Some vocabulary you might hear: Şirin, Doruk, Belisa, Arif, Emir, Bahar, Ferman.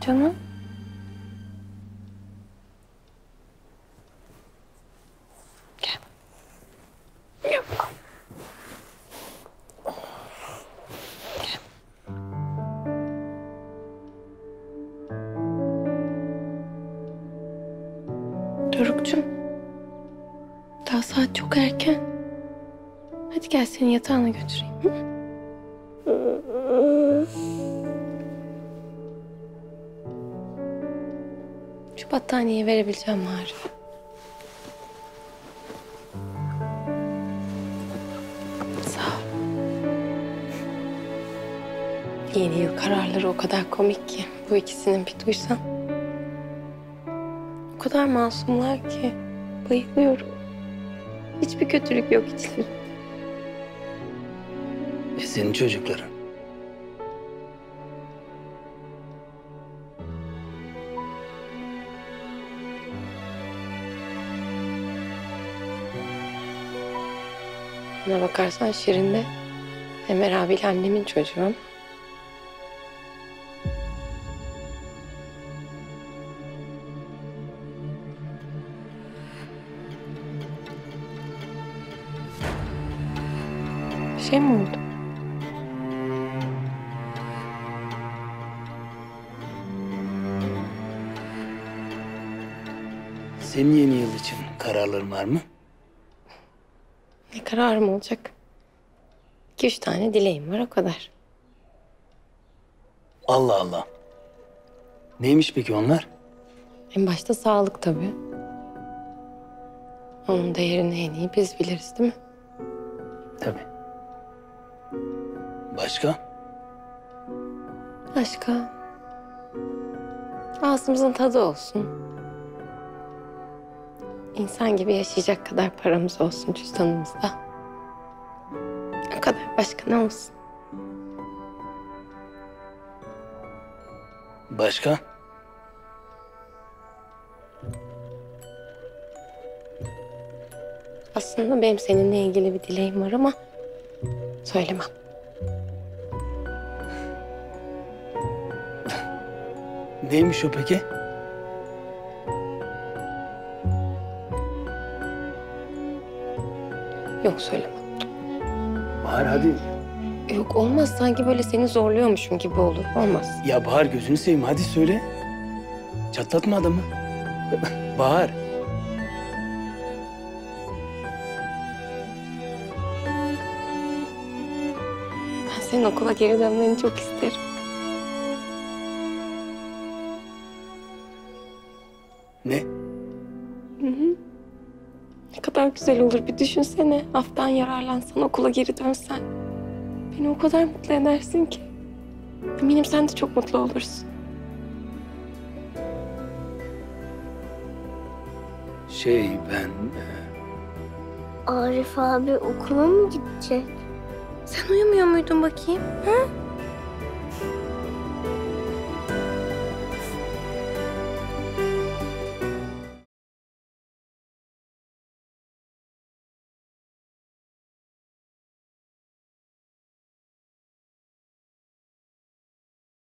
Canım. Gel. Gel. Gel. Doruk'cum. Daha saat çok erken. Hadi gel seni yatağına götüreyim. Hı? Şu battaniyeyi verebileceğim mi Arif? Sağ ol. Yeni yıl kararları o kadar komik ki. Bu ikisinin bir duysan. O kadar masumlar ki. Bayılıyorum. Hiçbir kötülük yok içlerinde. Ve senin çocukların. Buna bakarsan Şirin de Emir abiyle annemin çocuğu. Bir şey mi oldu? Senin yeni yıl için kararların var mı? Ne kararım olacak? 2-3 tane dileğim var, o kadar. Allah Allah. Neymiş peki onlar? En başta sağlık tabii. Onun değerini en iyi biz biliriz, değil mi? Tabii. Başka? Başka? Ağzımızın tadı olsun. İnsan gibi yaşayacak kadar paramız olsun cüzdanımızda. O kadar, başka ne olsun? Başka? Aslında benim seninle ilgili bir dileğim var ama söylemem. Neymiş o peki? Yok söyleme. Bahar hadi. Yok olmaz, sanki böyle seni zorluyormuşum gibi olur. Olmaz. Ya Bahar gözünü seveyim, hadi söyle. Çatlatma adamı. Bahar. Ben senin okula geri dönmeni çok isterim. Ne? Hı hı. Ne kadar güzel olur, bir düşünsene. Aftan yararlansan, okula geri dönsen. Beni o kadar mutlu edersin ki. Eminim sen de çok mutlu olursun. Ben... Arif abi okula mı gidecek? Sen uyumuyor muydun bakayım? Ha?